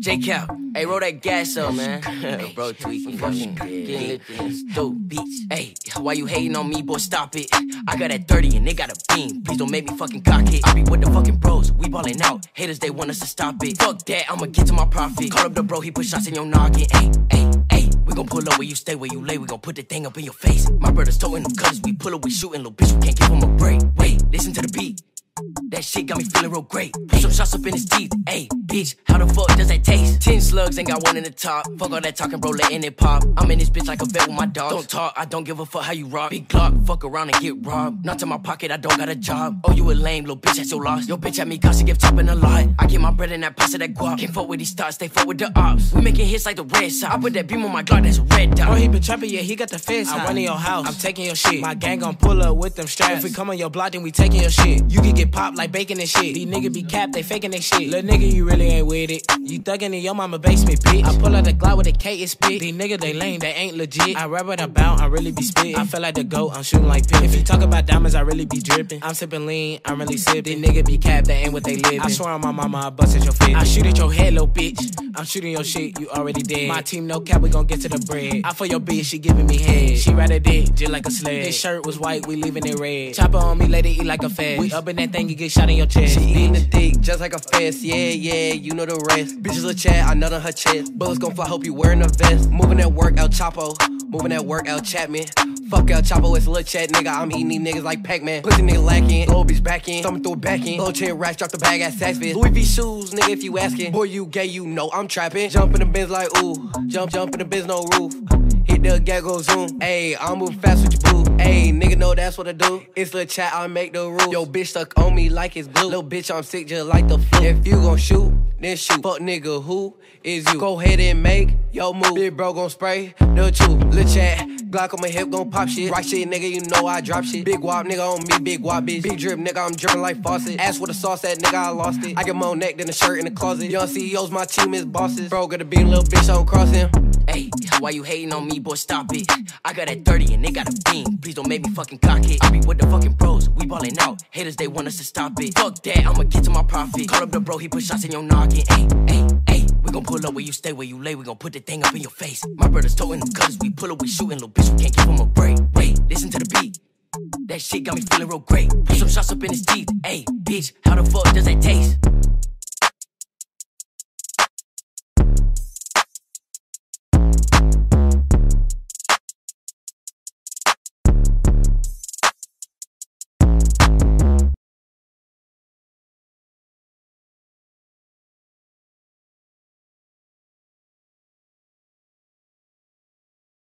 J-KAP, hey, roll that gas up, man. Bro, tweaking, getting lifted in dope beats. Hey, why you hating on me, boy? Stop it. I got that 30 and they got a beam. Please don't make me fucking cock it. I be with the fucking bros, we ballin' out. Haters, they want us to stop it. Fuck that, I'ma get to my profit. Call up the bro, he put shots in your noggin. Hey, hey, hey, we gon' pull up where you stay, where you lay. We gon' put the thing up in your face. My brother's toting them colors, we pull up, we shootin', little bitch, you can't give him a break. Wait, listen to the beat. That shit got me feeling real great. Put some shots up in his teeth. Ayy, bitch, how the fuck does that taste? 10 slugs, ain't got one in the top. Fuck all that talking, bro, letting it pop. I'm in this bitch like a vet with my dogs. Don't talk, I don't give a fuck how you rock. Big Glock, fuck around and get robbed. Not to my pocket, I don't got a job. Oh, you a lame, little bitch, that's your loss. Your bitch had me cause she give chopping a lot. I get my bread and that pasta, that guap. Can't fuck with these thoughts, they fuck with the ops. We making hits like the Red Sox. I put that beam on my Glock, that's red dot. Bro, he been trapping, yeah, he got the feds. I'm running your house, I'm taking your shit. My gang gon' pull up with them straps. If we come on your block, then we taking your shit. You can get popped like bacon and shit. These niggas be capped, they faking that shit. Lil' nigga, you really ain't with it. You thuggin' in your mama basement, bitch. I pull out the Glock with a K, it's spit. These niggas, they lame, they ain't legit. I rap it about, I really be spit. I feel like the GOAT, I'm shooting like Pitt. If you talk about diamonds, I really be drippin'. I'm sippin' lean, I'm really sippin'. These niggas be capped, they ain't what they livin'. I swear on my mama, I bust at your fit. I shoot at your head, little bitch. I'm shooting your shit, you already dead. My team, no cap, we gon' get to the bread. I for your bitch, she giving me head. She ride a dick, just like a sled. This shirt was white, we leaving it red. Chopper on me, let it eat like a fed. We up in that thing, you get shot in your chest. She eating the dick just like a fest. Yeah, yeah, you know the rest. Bitches Lil Chat, I nut on her chest. Bullets gon' fly, hope you wearing a vest. Moving at work, El Chapo. Moving at work, El Chapman. Fuck El Chapo, it's Lil Chat, nigga. I'm eating these niggas like Pac-Man. Pussy nigga lacking, little bitch backing. Thumbing through a backing. Lil Chat racks, drop the bag at Saks Fifth. Louis V shoes, nigga, if you asking. Boy, you gay, you know I'm trapping. Jump in the Benz like ooh. Jump in the Benz, no roof. Hit the gaggle zoom. Ayy, I'm moving fast with your boo. Ayy, nigga know that's what I do. It's Lil Chat, I make the rules. Yo, bitch stuck on me like it's glue. Little bitch, I'm sick just like the flu. If you gon' shoot, then shoot. Fuck nigga, who is you? Go ahead and make your move. Big bro gon' spray the truth. Lil Chat, Glock on my hip gon' pop shit. Rock shit, nigga, you know I drop shit. Big wop, nigga, on me, big wop, bitch. Big drip, nigga, I'm drippin' like faucet. Ass with a sauce, that nigga, I lost it. I get more neck than a shirt in the closet. Young CEOs, my team is bosses. Bro, gotta be a little bitch, I don't cross him. Ayy, why you hating on me, boy? Stop it. I got that 30 and they got a beam. Please don't make me fucking cock it. I be with the fucking bros, we ballin' out. Haters, they want us to stop it. Fuck that, I'ma get to my profit. Call up the bro, he put shots in your noggin. Ayy, ayy, ayy. We gon' pull up where you stay, where you lay. We gon' put the thing up in your face. My brother's toting them cutters, we pull up, we shootin', little bitch, we can't give him a break. Wait, listen to the beat. That shit got me feeling real great. Put some shots up in his teeth. Ayy, bitch, how the fuck does that taste?